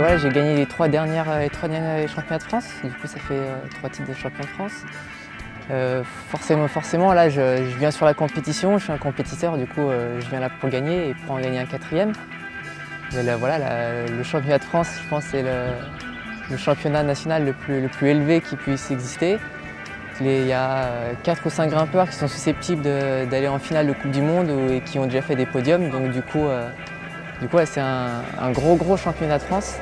Ouais, j'ai gagné les trois derniers championnats de France, du coup ça fait trois titres de champion de France. Forcément là je viens sur la compétition, je suis un compétiteur, du coup je viens là pour gagner et pour en gagner un quatrième. Mais là, voilà, le championnat de France, je pense, c'est le championnat national le plus élevé qui puisse exister. Il y a 4 ou 5 grimpeurs qui sont susceptibles d'aller en finale de Coupe du Monde et qui ont déjà fait des podiums. Donc du coup ouais, c'est un gros championnat de France.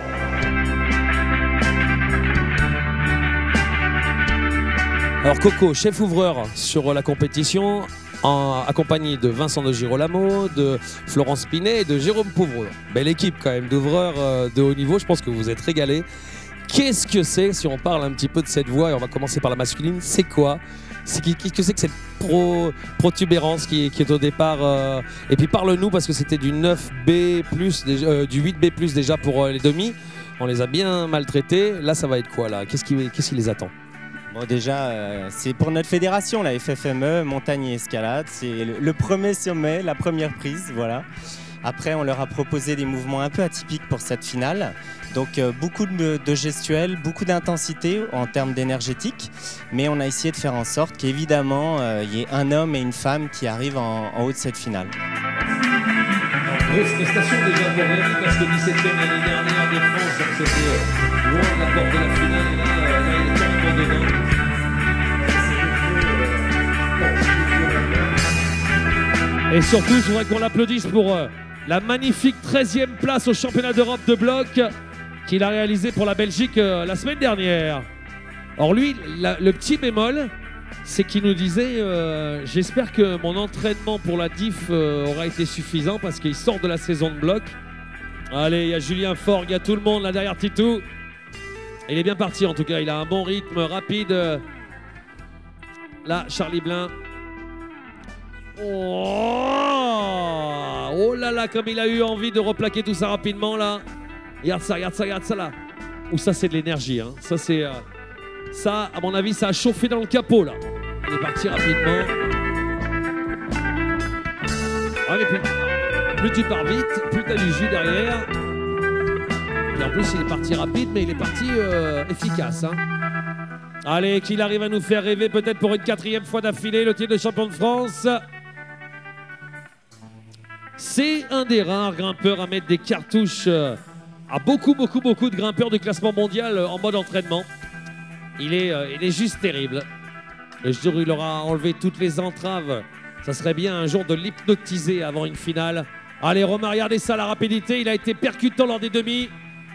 Alors Coco, chef ouvreur sur la compétition, accompagné de Vincent de Girolamo, de Florence Pinet et de Jérôme Pouvreau. Belle équipe quand même d'ouvreurs de haut niveau, je pense que vous êtes régalés. Qu'est-ce que c'est, si on parle un petit peu de cette voie, et on va commencer par la masculine, c'est quoi? Qu'est-ce que c'est que cette protubérance qui est au départ et puis parle-nous, parce que c'était du 9B+, du 8B+, déjà pour les demi. On les a bien maltraités. Là, ça va être quoi là? Qu'est-ce qui les attend? Bon, déjà, c'est pour notre fédération, la FFME, montagne et escalade. C'est le premier sommet, la première prise, voilà. Après, on leur a proposé des mouvements un peu atypiques pour cette finale. Donc beaucoup de gestuels, beaucoup d'intensité en termes d'énergétique. Mais on a essayé de faire en sorte qu'évidemment, il y ait un homme et une femme qui arrivent en haut de cette finale. Grosse prestation déjà pour Rémi, parce que 17e l'année dernière de France, c'était loin de la porte de la finale. Et là il est carrément dedans. Et surtout, je voudrais qu'on l'applaudisse pour la magnifique 13e place au championnat d'Europe de bloc qu'il a réalisé pour la Belgique la semaine dernière. Or lui, le petit bémol, c'est qu'il nous disait j'espère que mon entraînement pour la diff aura été suffisant, parce qu'il sort de la saison de bloc. Allez, il y a Julien Forgue, il y a tout le monde là derrière Titou. Il est bien parti en tout cas, il a un bon rythme rapide. Là, Charlie Blain. Oh là là, comme il a eu envie de replaquer tout ça rapidement là. Regarde ça là. Ou ça c'est de l'énergie, hein. Ça c'est ça, à mon avis, ça a chauffé dans le capot là. Il est parti rapidement. Ah, mais plus tu pars vite, plus t'as du jus derrière. Et en plus il est parti rapide, mais il est parti efficace, hein. Allez, qu'il arrive à nous faire rêver peut-être pour une 4e fois d'affilée, le titre de champion de France. C'est un des rares grimpeurs à mettre des cartouches à beaucoup de grimpeurs du classement mondial en mode entraînement. Il est juste terrible. Le jour où il aura enlevé toutes les entraves, ça serait bien un jour de l'hypnotiser avant une finale. Allez Romain, regardez ça, la rapidité, il a été percutant lors des demi.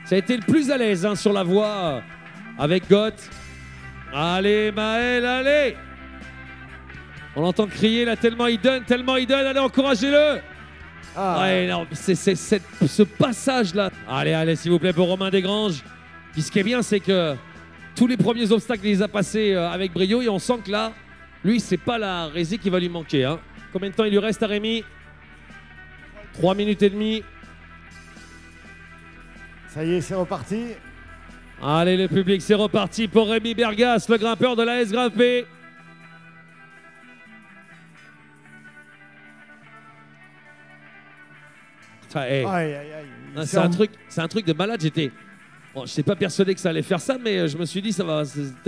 Ça a été le plus à l'aise, hein, sur la voie avec Goth. Allez Maël, allez! On l'entend crier là, tellement il donne, allez, encouragez-le! Ah ouais, non, c'est ce passage-là. Allez, s'il vous plaît, pour Romain Desgranges. Puis ce qui est bien, c'est que tous les premiers obstacles, il les a passés avec brio. Et on sent que là, lui, c'est pas la résie qui va lui manquer, hein. Combien de temps il lui reste à Rémi? 3 minutes et demie. Ça y est, c'est reparti. Allez, le public, c'est reparti pour Rémi Bergas, le grimpeur de la S-Grimpée. Hey. C'est un truc de malade. Bon, je n'étais pas persuadé que ça allait faire ça, mais je me suis dit, ça va.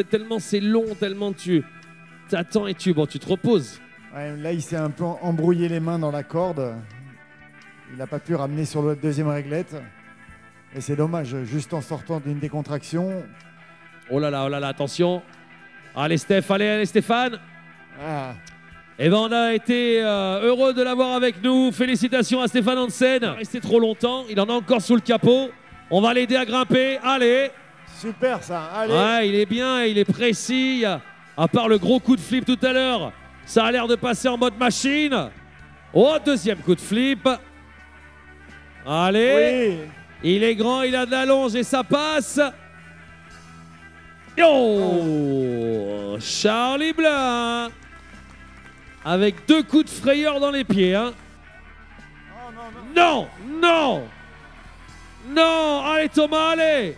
Tellement c'est long, tellement tu t'attends et tu te reposes. Ouais, là, il s'est un peu embrouillé les mains dans la corde. Il n'a pas pu ramener sur la deuxième réglette. Et c'est dommage, juste en sortant d'une décontraction. Oh là là, attention. Allez, Steph, allez, Stéphane. Ah. Eh bien, on a été heureux de l'avoir avec nous. Félicitations à Stéphane Hansen. Il est resté trop longtemps, il en a encore sous le capot. On va l'aider à grimper, allez. Super ça, allez. Ouais, il est bien, il est précis. À part le gros coup de flip tout à l'heure, ça a l'air de passer en mode machine. Oh, deuxième coup de flip. Allez. Oui. Il est grand, il a de la longe et ça passe. Oh, Charlie Blain, avec 2 coups de frayeur dans les pieds, hein. Non, allez Thomas, allez.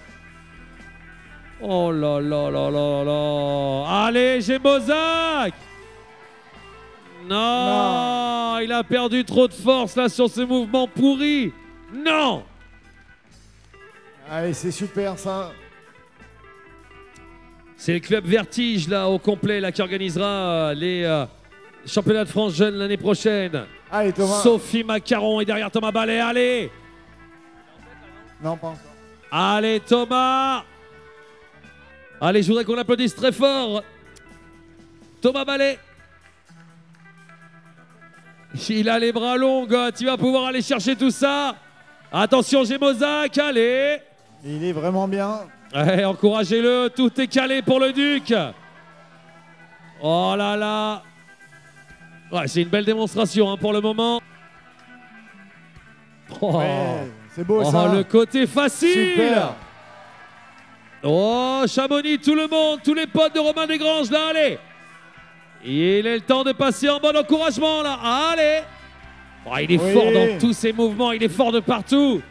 Oh là là là là là. Allez, Gémozac. Non, il a perdu trop de force là sur ce mouvement pourri. Non. Allez, c'est super ça. C'est le club Vertige là au complet là, qui organisera les championnats de France jeunes l'année prochaine. Allez Thomas. Sophie Macaron est derrière Thomas Ballet, allez. Non, pas encore. Allez Thomas. Allez, je voudrais qu'on applaudisse très fort. Thomas Ballet. Il a les bras longs, tu vas pouvoir aller chercher tout ça. Attention Gémozac, allez. Il est vraiment bien. Allez, encouragez-le, tout est calé pour le Duc. Oh là là. Ouais, c'est une belle démonstration hein, pour le moment. Oh. Ouais, c'est beau ça. Oh, le côté facile. Super. Oh, Chamonix, tout le monde, tous les potes de Romain Desgranges, là, allez. Il est le temps de passer en bon encouragement, là. Allez. Oh, il est fort dans tous ses mouvements, il est fort de partout.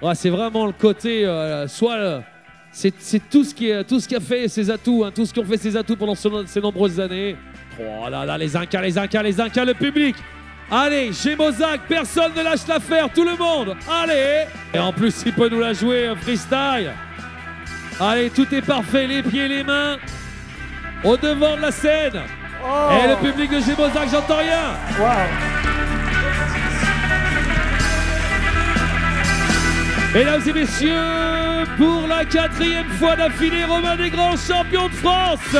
Ouais, c'est vraiment le côté, c'est tout ce qui a fait ses atouts, hein, tout ce qui ont fait ses atouts pendant ces nombreuses années. Oh là là, les Incas, les Incas, les Incas, le public. Allez, Gémozac, personne ne lâche l'affaire, tout le monde. Allez. Et en plus, il peut nous la jouer freestyle. Allez, tout est parfait, les pieds, les mains, au devant de la scène. Oh. Et le public de Gémozac, j'entends rien. Wow. Mesdames et messieurs, pour la 4e fois d'affilée, Romain Desgranges, champion de France.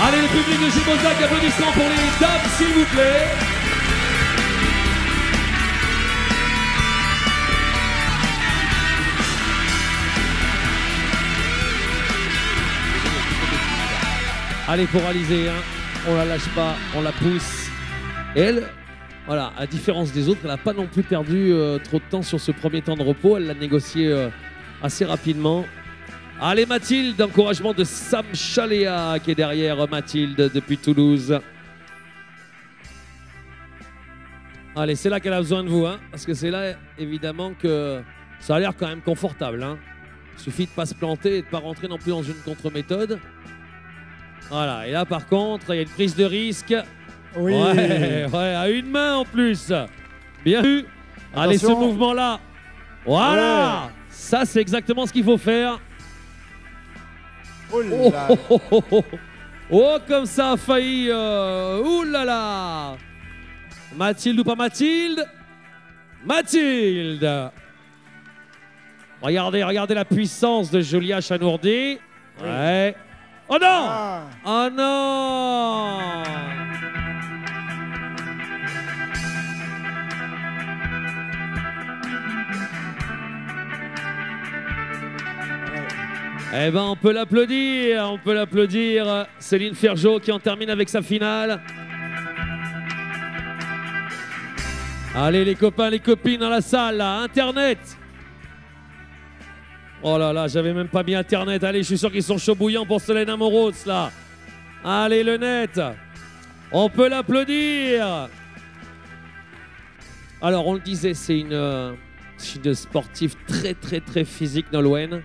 Allez, le public de Gémozac, applaudissant pour les dames, s'il vous plaît. Allez pour Alizé, hein. On la lâche pas, on la pousse. Et elle, voilà, à différence des autres, elle n'a pas non plus perdu trop de temps sur ce premier temps de repos. Elle l'a négocié assez rapidement. Allez Mathilde, encouragement de Sam Chaléa qui est derrière Mathilde depuis Toulouse. Allez, c'est là qu'elle a besoin de vous, hein, parce que c'est là évidemment que ça a l'air quand même confortable. Hein. Il suffit de ne pas se planter et de ne pas rentrer non plus dans une contre-méthode. Voilà, et là par contre, il y a une prise de risque. Oui. Ouais, ouais, à une main en plus. Bien vu. Attention. Allez, ce mouvement-là. Voilà. Ouais. Ça, c'est exactement ce qu'il faut faire. Oh, là. Oh, oh, oh, oh. Oh, comme ça a failli. Ouh là là. Mathilde ou pas Mathilde? Mathilde. Regardez, regardez la puissance de Julia Chanourdi. Ouais. Oui. Oh non, ah. Oh non. Eh ben on peut l'applaudir, Céline Fergeot qui en termine avec sa finale. Allez les copains, les copines dans la salle, là, Internet. Oh là là, j'avais même pas mis Internet. Allez, je suis sûr qu'ils sont chauds bouillants pour Solène Amoros, là. Allez, le net. On peut l'applaudir. Alors, on le disait, c'est une sportive très, très, très physique, Nolwenn.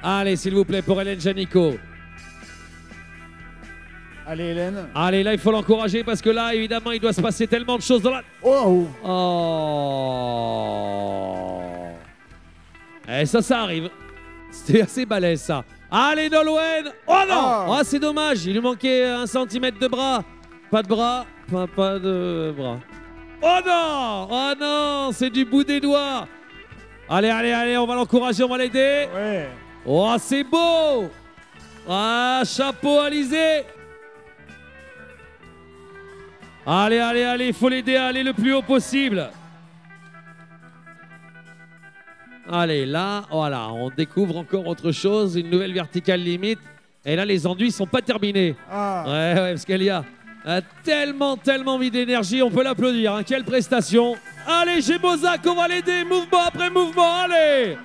Allez, s'il vous plaît, pour Hélène Janico. Allez, Hélène. Allez, là, il faut l'encourager parce que là, évidemment, il doit se passer tellement de choses dans la... Oh. Oh. Et ça, ça arrive. C'était assez balèze, ça. Allez, Nolwenn. Oh non. Oh, c'est dommage. Il lui manquait 1 centimètre de bras. Pas de bras. Pas de bras. Oh non. Oh non. C'est du bout des doigts. Allez, allez, allez. On va l'encourager. On va l'aider. Ouais. Oh, c'est beau. Ah, chapeau, Alizé. Allez, allez, allez. Il faut l'aider à aller le plus haut possible. Allez, là, voilà, on découvre encore autre chose, une nouvelle verticale limite. Et là, les enduits ne sont pas terminés. Ah. Ouais, ouais, parce qu'elle y a tellement, tellement mis d'énergie, on peut l'applaudir. Hein. Quelle prestation. Allez, Gémozac, on va l'aider, mouvement après mouvement, allez.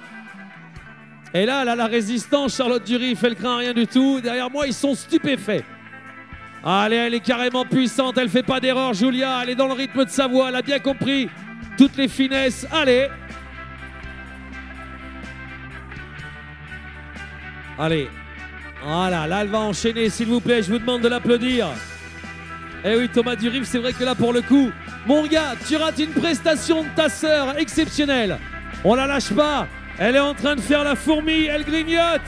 Et là, là, la résistance, Charlotte Durif, elle craint rien du tout. Derrière moi, ils sont stupéfaits. Allez, elle est carrément puissante, elle ne fait pas d'erreur, Julia. Elle est dans le rythme de sa voix, elle a bien compris toutes les finesses. Allez. Allez, voilà, là elle va enchaîner, s'il vous plaît, je vous demande de l'applaudir. Eh oui, Thomas Durif, c'est vrai que là pour le coup, mon gars, tu rates une prestation de ta sœur exceptionnelle. On la lâche pas, elle est en train de faire la fourmi, elle grignote.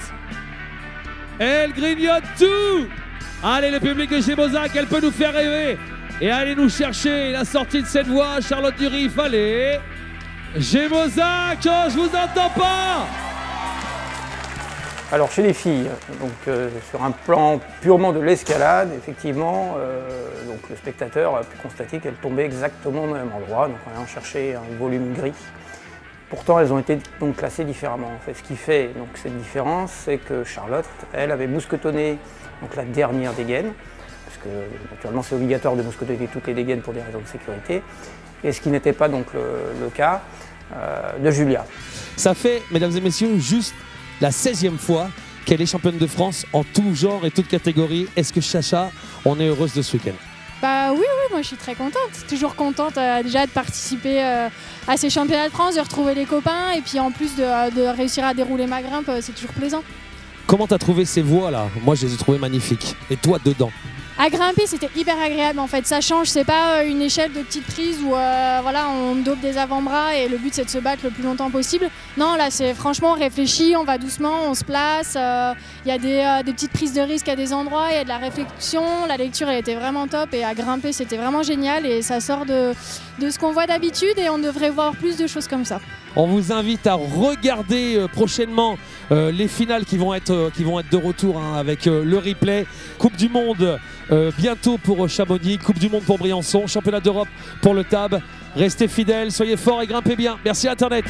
Elle grignote tout. Allez, le public de Gémozac, elle peut nous faire rêver. Et allez nous chercher la sortie de cette voie, Charlotte Durif, allez. Gémozac, oh, je vous entends pas. Alors chez les filles, donc, sur un plan purement de l'escalade, effectivement, donc, le spectateur a pu constater qu'elles tombaient exactement au même endroit, donc en allant chercher un volume gris. Pourtant, elles ont été donc, classées différemment. En fait, ce qui fait donc, cette différence, c'est que Charlotte, elle, avait mousquetonné donc, la dernière dégaine, parce que naturellement c'est obligatoire de mousquetonner toutes les dégaines pour des raisons de sécurité, et ce qui n'était pas donc le cas de Julia. Ça fait, mesdames et messieurs, juste la 16e fois qu'elle est championne de France en tout genre et toute catégorie. Est-ce que Chacha, on est heureuse de ce week-end? Bah oui, oui, moi je suis très contente. Toujours contente déjà de participer à ces championnats de France, de retrouver les copains et puis en plus de réussir à dérouler ma grimpe, c'est toujours plaisant. Comment t'as trouvé ces voies là? Moi je les ai trouvées magnifiques. Et toi dedans? À grimper, c'était hyper agréable en fait, ça change, c'est pas une échelle de petite prise où voilà, on dope des avant-bras et le but c'est de se battre le plus longtemps possible. Non, là c'est franchement, on réfléchit, on va doucement, on se place, il y a des petites prises de risque à des endroits, il y a de la réflexion, la lecture elle était vraiment top et à grimper c'était vraiment génial et ça sort de ce qu'on voit d'habitude et on devrait voir plus de choses comme ça. On vous invite à regarder prochainement les finales qui vont être de retour hein, avec le replay. Coupe du Monde bientôt pour Chamonix, Coupe du Monde pour Briançon, Championnat d'Europe pour le TAB. Restez fidèles, soyez forts et grimpez bien. Merci Internet.